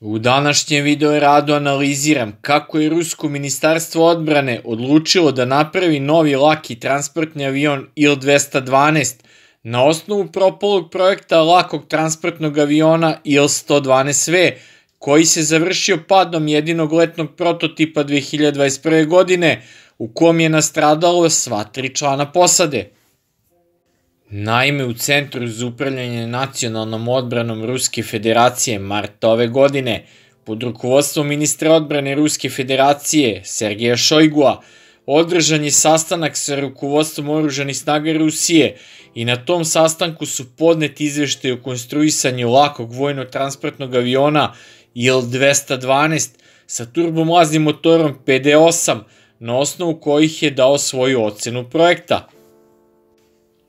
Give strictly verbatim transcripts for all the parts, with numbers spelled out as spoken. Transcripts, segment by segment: U današnjem video radu analiziram kako je Rusko ministarstvo odbrane odlučilo da napravi novi laki transportni avion I L dvesta dvanaest na osnovu propalog projekta lakog transportnog aviona I L sto dvanaest V, koji se završio padom jedinog letnog prototipa dve hiljade dvadeset prve. godine, u kom je nastradalo sva tri člana posade. Naime, u Centru za upravljanje nacionalnom odbranom Ruske federacije marta ove godine, pod rukovodstvom ministra odbrane Ruske federacije Sergeja Šojgua, održan je sastanak sa rukovodstvom oružanih snaga Rusije i na tom sastanku su podneti izveštaj o konstruisanju lakog vojno-transportnog aviona I L dvesta dvanaest sa turbomlaznim motorom P D osam, na osnovu kojih je dao svoju ocenu projekta.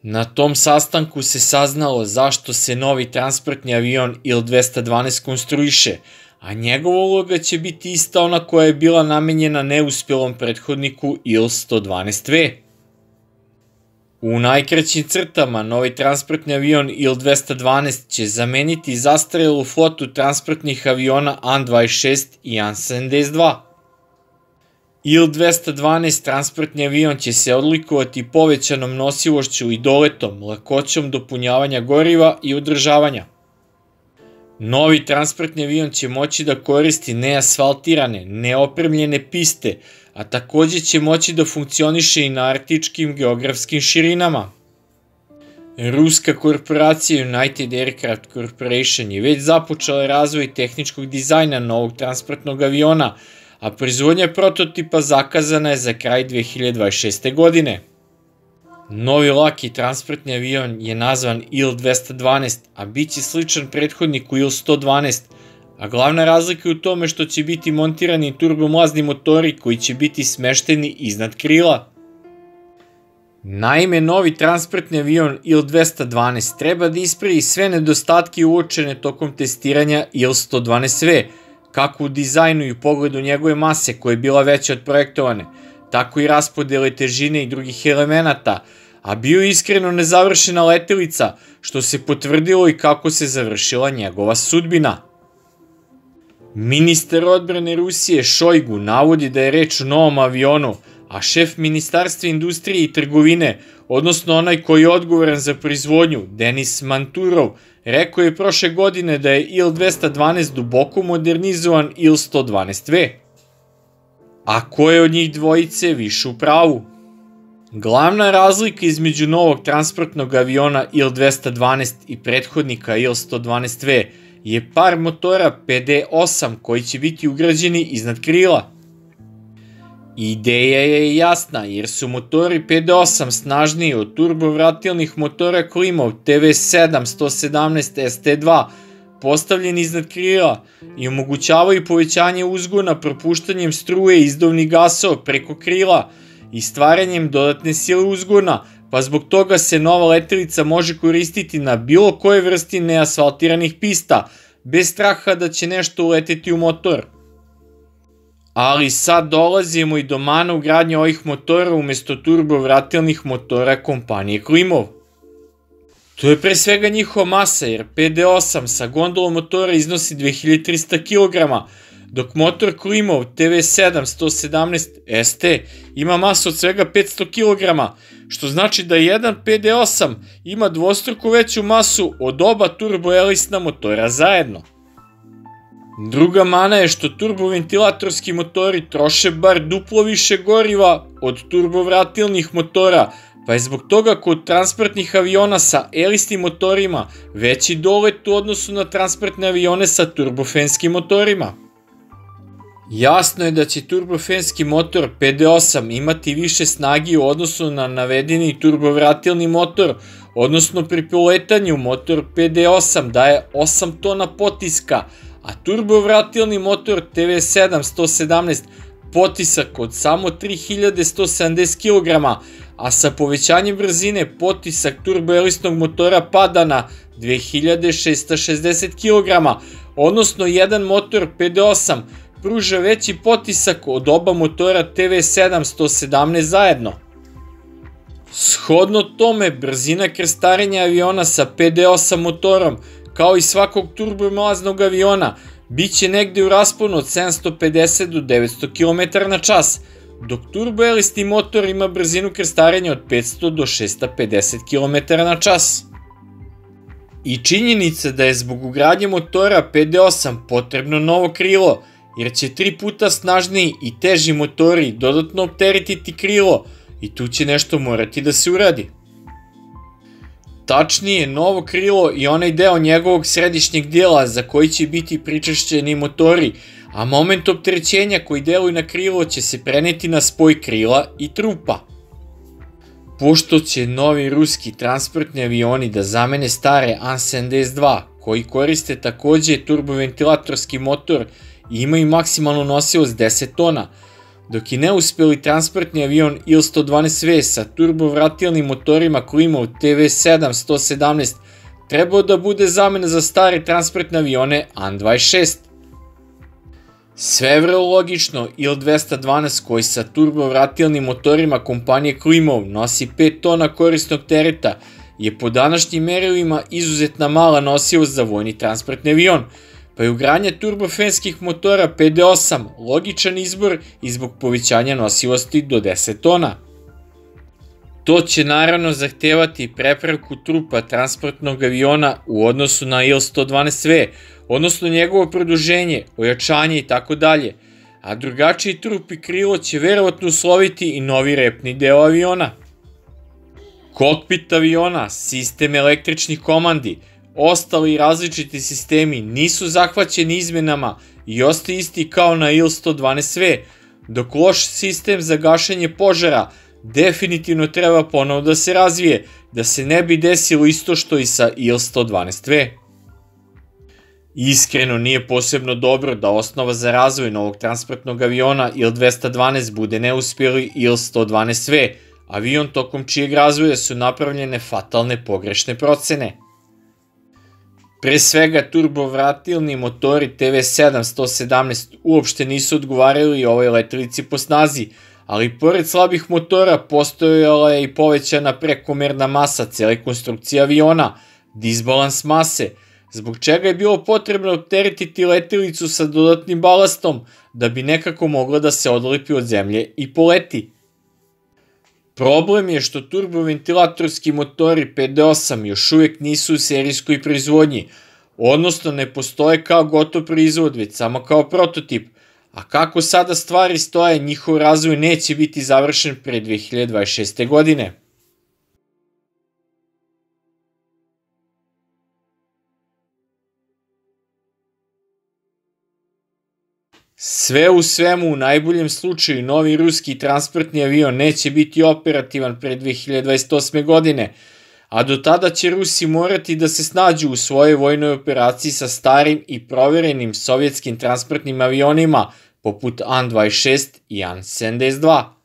Na tom sastanku se saznalo zašto se novi transportni avion I L dvesta dvanaest konstruiše, a njegova uloga će biti ista ona koja je bila namenjena neuspjelom prethodniku I L sto dvanaest V. U najkraćim crtama, novi transportni avion I L dvesta dvanaest će zameniti zastarelu flotu transportnih aviona A N dvadeset šest i A N sedamdeset dva. I L dvesta dvanaest transportni avion će se odlikovati povećanom nosivošću i doletom, lakoćom dopunjavanja goriva i održavanja. Novi transportni avion će moći da koristi neasfaltirane, neopremljene piste, a takođe će moći da funkcioniše i na arktičkim geografskim širinama. Ruska korporacija United Aircraft Corporation je već započela razvoj tehničkog dizajna novog transportnog aviona, a proizvodnja prototipa zakazana je za kraj dve hiljade dvadeset šeste. godine. Novi laki transportni avion je nazvan I L dvesta dvanaest, a bit će sličan prethodniku I L sto dvanaest, a glavna razlika je u tome što će biti montirani turbomlazni motori koji će biti smešteni iznad krila. Naime, novi transportni avion I L dvesta dvanaest treba da ispravi sve nedostatke uočene tokom testiranja I L sto dvanaest V, kako u dizajnu i u pogledu njegove mase koja je bila veća od projektovane, tako i raspodele težine i drugih elemenata, a bio je iskreno nezavršena letelica, što se potvrdilo i kako se završila njegova sudbina. Ministar odbrane Rusije Šojgu navodi da je reč o novom avionu, a šef Ministarstva industrije i trgovine, odnosno onaj koji je odgovoran za proizvodnju, Denis Manturov, rekao je prošle godine da je I L dvesta dvanaest duboko modernizovan I L sto dvanaest V. A ko je od njih dvojice više u pravu? Glavna razlika između novog transportnog aviona I L dvesta dvanaest i prethodnika I L sto dvanaest V je par motora P D osam koji će biti ugrađeni iznad krila. Ideja je jasna jer su motori P D osam snažniji od turbovratilnih motora Klimov T V sedam jedan sedamnaest S T dva postavljeni iznad krila i omogućavaju povećanje uzgona propuštanjem struje izduvnih gasova preko krila i stvaranjem dodatne sile uzgona, pa zbog toga se nova letelica može koristiti na bilo koje vrsti neasfaltiranih pista, bez straha da će nešto uleteti u motor. Ali sad dolazimo i do mana ugradnje ovih motora umesto turbovratilnih motora kompanije Klimov. To je pre svega njihova masa, jer P D osam sa gondolom motora iznosi dve hiljade trista kilograma, dok motor Klimov T V sedam jedan sedamnaest S T ima masu od svega petsto kilograma, što znači da jedan P D osam ima dvostruko veću masu od oba turboelisna motora zajedno. Druga mana je što turboventilatorski motori troše bar duplo više goriva od turbovratilnih motora, pa je zbog toga kod transportnih aviona sa elisnim motorima veći dolet u odnosu na transportne avione sa turbofenskim motorima. Jasno je da će turbofenski motor P D osam imati više snagi u odnosu na navedeni turbovratilni motor, odnosno pri poletanju motor P D osam daje osam tona potiska, a turbovratilni motor T V sedam jedan sedamnaest potisak od samo tri hiljade sto sedamdeset kilograma, a sa povećanjem brzine potisak turboelisnog motora pada na dve hiljade šeststo šezdeset kilograma, odnosno jedan motor P D osam pruža veći potisak od oba motora T V sedam jedan sedamnaest zajedno. Shodno tome, brzina krstarenja aviona sa P D osam motorom, kao i svakog turbomlaznog aviona, bit će negde u rasponu od sedamsto pedeset do devetsto kilometara na čas, dok turboelisti motor ima brzinu krstarenja od petsto do šeststo pedeset kilometara na čas. I činjenica da je zbog ugradnje motora P D osam potrebno novo krilo, jer će tri puta snažniji i teži motori dodatno opteretiti krilo i tu će nešto morati da se uradi. Tačnije, novo krilo i onaj deo njegovog središnjeg dijela za koji će biti pričešćeni motori, a moment opterećenja koji deluju na krilo će se preneti na spoj krila i trupa. Pošto će novi ruski transportni avioni da zamene stare A N sedamdeset dva, koji koriste takođe turboventilatorski motor i imaju maksimalnu nosivost deset tona, dok i neuspeli transportni avion I L sto dvanaest V sa turbovratilnim motorima Klimov T V sedam jedan sedamnaest trebao da bude zamena za stare transportne avione A N dvadeset šest. Sve je vrlo logično, I L dvesta dvanaest koji sa turbovratilnim motorima kompanije Klimov nosi pet tona korisnog tereta je po današnjim merilima izuzetna mala nosivost za vojni transportni avion, pa je ugradnja turbofenskih motora P D osam logičan izbor i zbog povećanja nosivosti do deset tona. To će naravno zahtevati prepravku trupa transportnog aviona u odnosu na I L sto dvanaest V, odnosno njegovo produženje, ojačanje itd. A drugačiji trup i krilo će verovatno usloviti i novi repni deo aviona. Kokpit aviona, sistem električnih komandi, ostali različiti sistemi nisu zahvaćeni izmenama i ostaju isti kao na I L sto dvanaest V, dok loš sistem za gašenje požara definitivno treba ponovo da se razvije, da se ne bi desilo isto što i sa I L sto dvanaest V. Iskreno, nije posebno dobro da osnova za razvoj novog transportnog aviona I L dvesta dvanaest bude neuspjeli I L sto dvanaest V, avion tokom čijeg razvoja su napravljene fatalne pogrešne procene. Pre svega, turbovratilni motori T V sedam jedan sedamnaest uopšte nisu odgovarali ovoj letilici po snazi, ali pored slabih motora postojala je i povećana prekomerna masa cele konstrukcije aviona, disbalans mase, zbog čega je bilo potrebno opteretiti letilicu sa dodatnim balastom da bi nekako mogla da se odlepi od zemlje i poleti. Problem je što turboventilatorski motori P D osam još uvijek nisu u serijskoj proizvodnji, odnosno ne postoje kao gotov proizvod, već samo kao prototip, a kako sada stvari stoje, njihov razvoj neće biti završen pre dve hiljade dvadeset šeste. godine. Sve u svemu, u najboljem slučaju novi ruski transportni avion neće biti operativan pre dve hiljade dvadeset osme. godine, a do tada će Rusi morati da se snađu u svojoj vojnoj operaciji sa starim i proverenim sovjetskim transportnim avionima poput A N dvadeset šest i A N sedamdeset dva.